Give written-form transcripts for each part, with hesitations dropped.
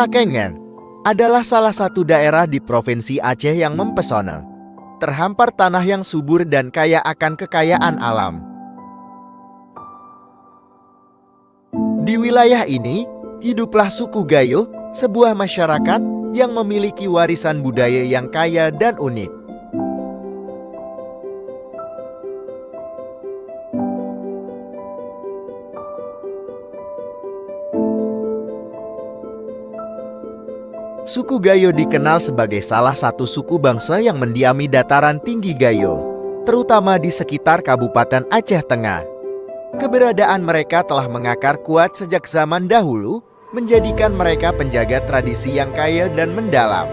Takengen adalah salah satu daerah di Provinsi Aceh yang mempesona, terhampar tanah yang subur dan kaya akan kekayaan alam. Di wilayah ini, hiduplah suku Gayo, sebuah masyarakat yang memiliki warisan budaya yang kaya dan unik. Suku Gayo dikenal sebagai salah satu suku bangsa yang mendiami dataran tinggi Gayo, terutama di sekitar Kabupaten Aceh Tengah. Keberadaan mereka telah mengakar kuat sejak zaman dahulu, menjadikan mereka penjaga tradisi yang kaya dan mendalam.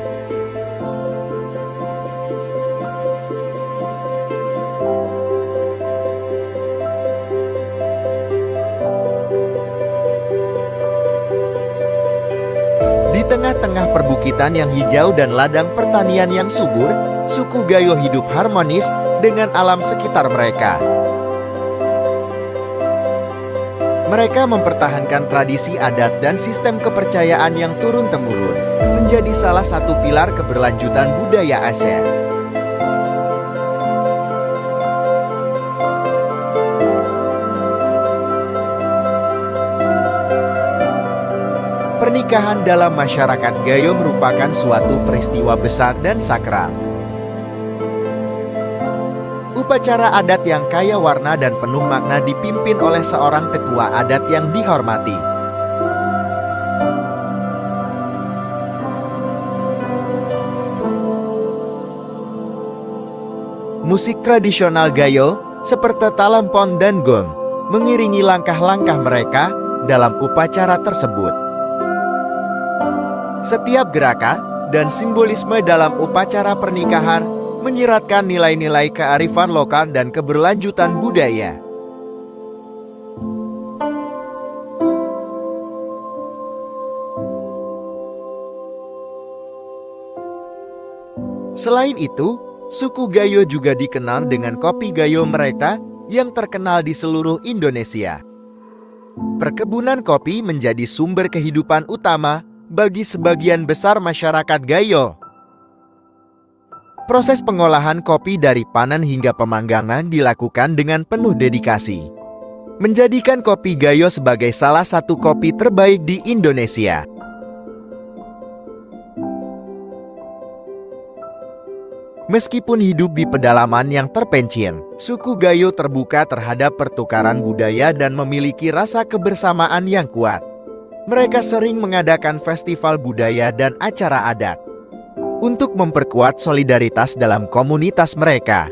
Di tengah-tengah perbukitan yang hijau dan ladang pertanian yang subur, suku Gayo hidup harmonis dengan alam sekitar mereka. Mereka mempertahankan tradisi adat dan sistem kepercayaan yang turun-temurun, menjadi salah satu pilar keberlanjutan budaya Aceh. Pernikahan dalam masyarakat Gayo merupakan suatu peristiwa besar dan sakral. Upacara adat yang kaya warna dan penuh makna dipimpin oleh seorang tetua adat yang dihormati. Musik tradisional Gayo, seperti talempong dan gong, mengiringi langkah-langkah mereka dalam upacara tersebut. Setiap gerakan dan simbolisme dalam upacara pernikahan menyiratkan nilai-nilai kearifan lokal dan keberlanjutan budaya. Selain itu, suku Gayo juga dikenal dengan kopi Gayo mereka yang terkenal di seluruh Indonesia. Perkebunan kopi menjadi sumber kehidupan utama bagi sebagian besar masyarakat Gayo. Proses pengolahan kopi dari panen hingga pemanggangan dilakukan dengan penuh dedikasi, menjadikan kopi Gayo sebagai salah satu kopi terbaik di Indonesia. Meskipun hidup di pedalaman yang terpencil, suku Gayo terbuka terhadap pertukaran budaya dan memiliki rasa kebersamaan yang kuat. Mereka sering mengadakan festival budaya dan acara adat untuk memperkuat solidaritas dalam komunitas mereka.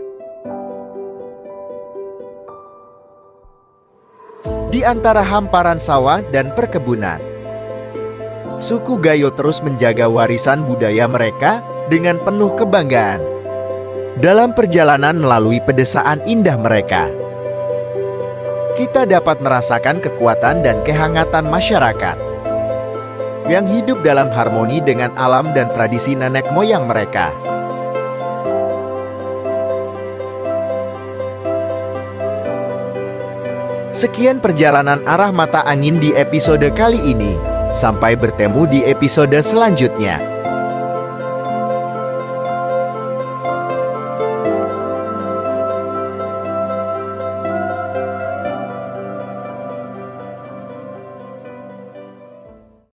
Di antara hamparan sawah dan perkebunan, suku Gayo terus menjaga warisan budaya mereka dengan penuh kebanggaan dalam perjalanan melalui pedesaan indah mereka. Kita dapat merasakan kekuatan dan kehangatan masyarakat yang hidup dalam harmoni dengan alam dan tradisi nenek moyang mereka. Sekian perjalanan arah mata angin di episode kali ini. Sampai bertemu di episode selanjutnya.